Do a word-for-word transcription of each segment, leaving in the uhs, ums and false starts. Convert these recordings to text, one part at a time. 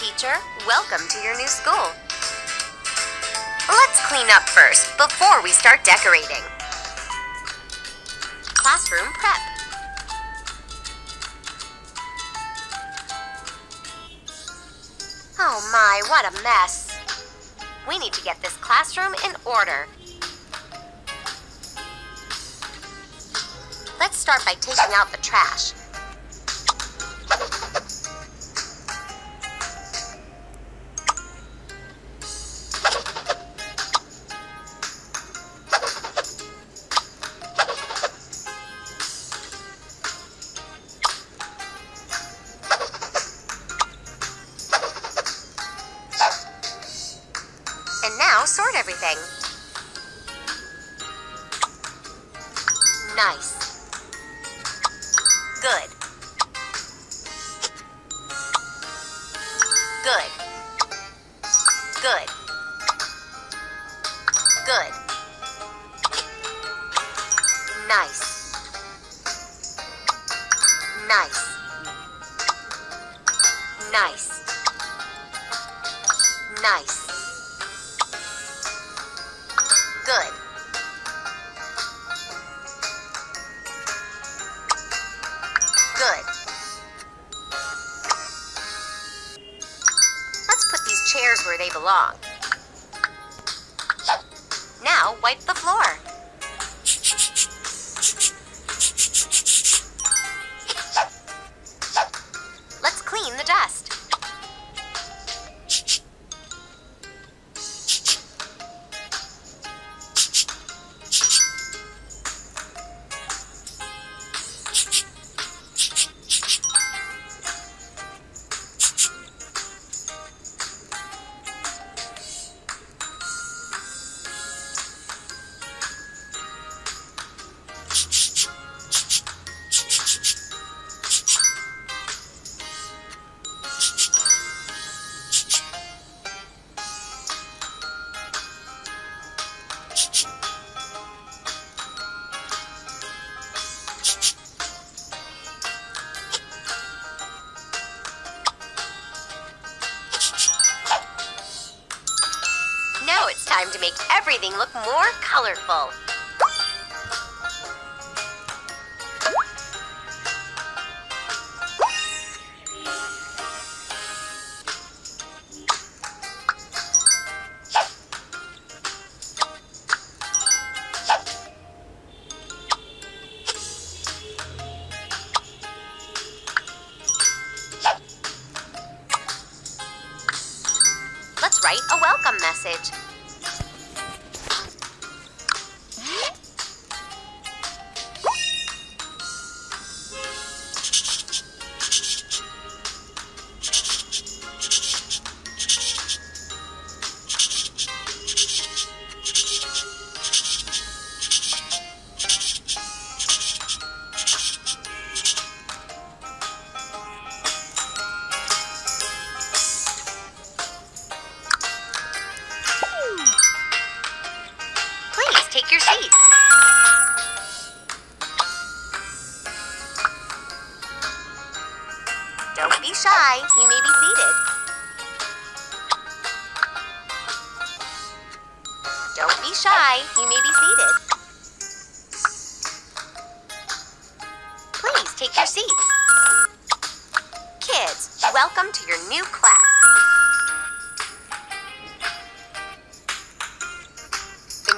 teacher. Welcome to your new school. Let's clean up first before we start decorating. Classroom prep. Oh my, what a mess. We need to get this classroom in order. Let's start by taking out the trash. And now sort everything. Nice. Good. Good. Good. Good. Nice. Nice. Nice. Nice. Good. Good. Let's put these chairs where they belong. Now wipe the floor. Let's clean the dust. Now it's time to make everything look more colorful. Let's write a welcome message. Take your seats. Don't be shy. You may be seated. Don't be shy. You may be seated. Please take your seats. Kids, welcome to your new class.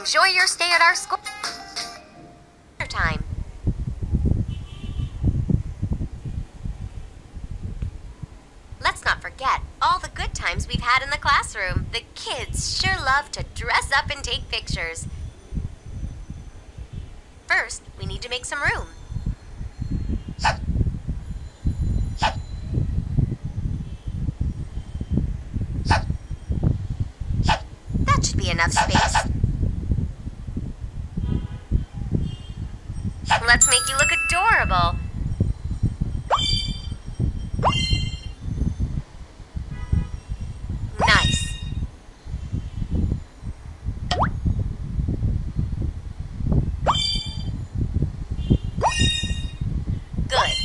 Enjoy your stay at our school. Time. Let's not forget all the good times we've had in the classroom. The kids sure love to dress up and take pictures. First, we need to make some room. That should be enough space. Let's make you look adorable. Nice. Good.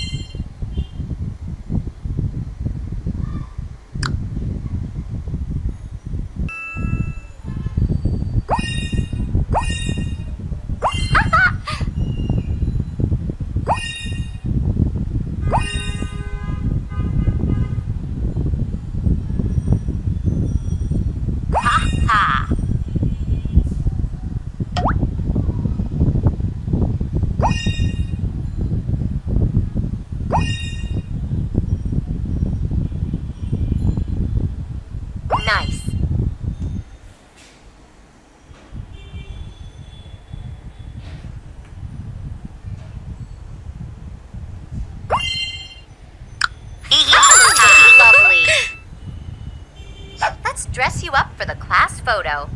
dress you up for the class photo.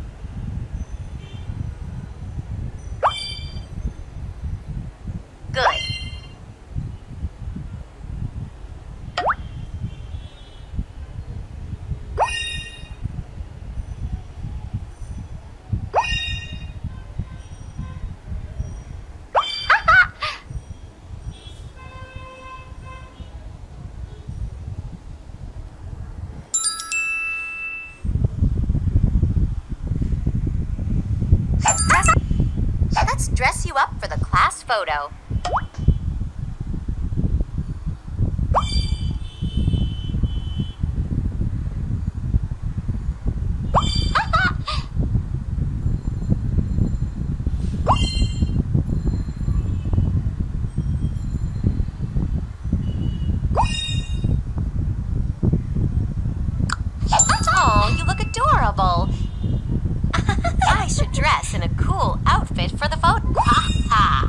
Good. Let's dress you up for the class photo. Oh, you look adorable. I should dress in a cool outfit for the photo. Ha ha!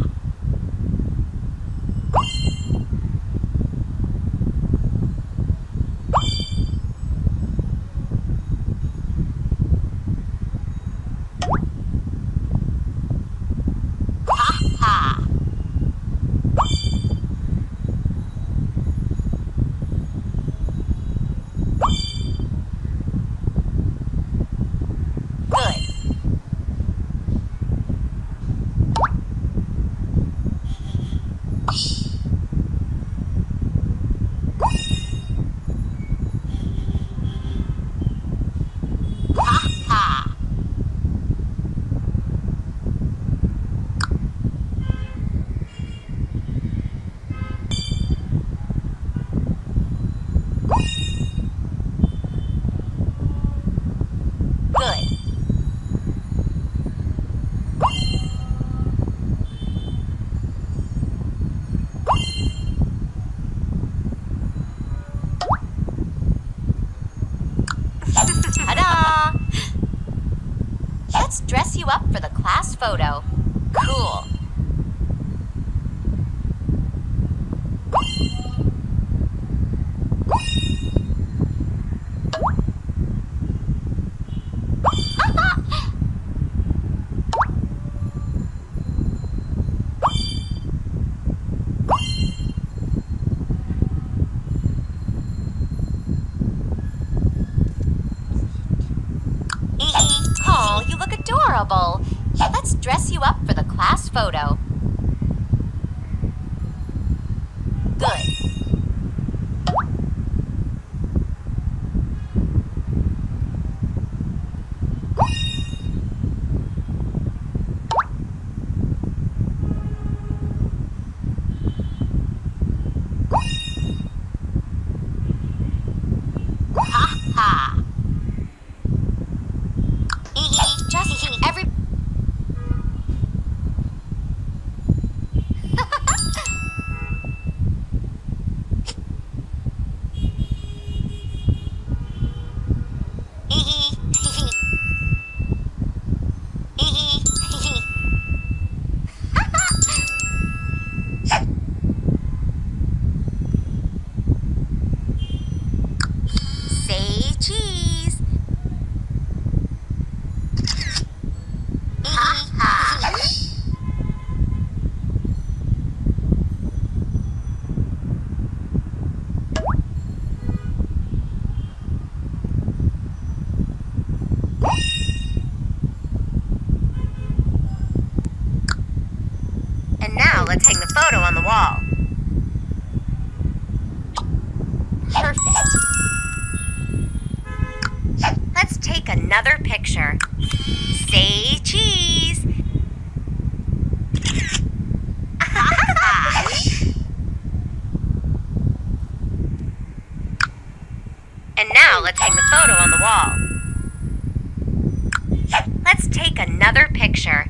Ta-da! Let's dress you up for the class photo. Cool. Oh, you look adorable. Let's dress you up for the class photo. Good. Let's hang the photo on the wall. Perfect. Let's take another picture. Say cheese. And now let's hang the photo on the wall. Let's take another picture.